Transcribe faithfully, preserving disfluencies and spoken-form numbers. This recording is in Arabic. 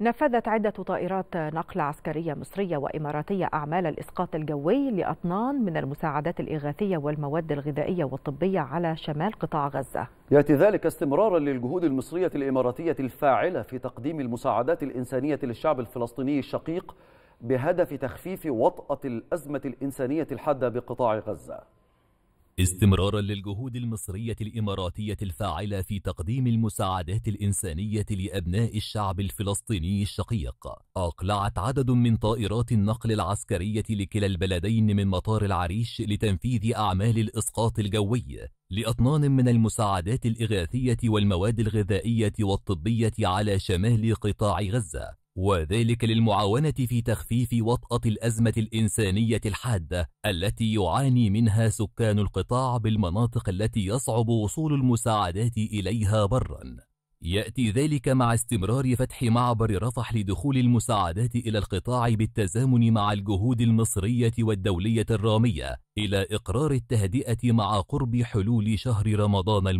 نفذت عدة طائرات نقل عسكرية مصرية وإماراتية أعمال الإسقاط الجوي لأطنان من المساعدات الإغاثية والمواد الغذائية والطبية على شمال قطاع غزة. يأتي ذلك استمرارا للجهود المصرية الإماراتية الفاعلة في تقديم المساعدات الإنسانية للشعب الفلسطيني الشقيق بهدف تخفيف وطأة الأزمة الإنسانية الحادة بقطاع غزة. استمرارا للجهود المصرية الإماراتية الفاعلة في تقديم المساعدات الإنسانية لأبناء الشعب الفلسطيني الشقيق، أقلعت عدد من طائرات النقل العسكرية لكلا البلدين من مطار العريش لتنفيذ أعمال الإسقاط الجوي لأطنان من المساعدات الإغاثية والمواد الغذائية والطبية على شمال قطاع غزة، وذلك للمعاونة في تخفيف وطأة الأزمة الإنسانية الحادة التي يعاني منها سكان القطاع بالمناطق التي يصعب وصول المساعدات إليها برا. يأتي ذلك مع استمرار فتح معبر رفح لدخول المساعدات إلى القطاع بالتزامن مع الجهود المصرية والدولية الرامية إلى إقرار التهدئة مع قرب حلول شهر رمضان المبارك.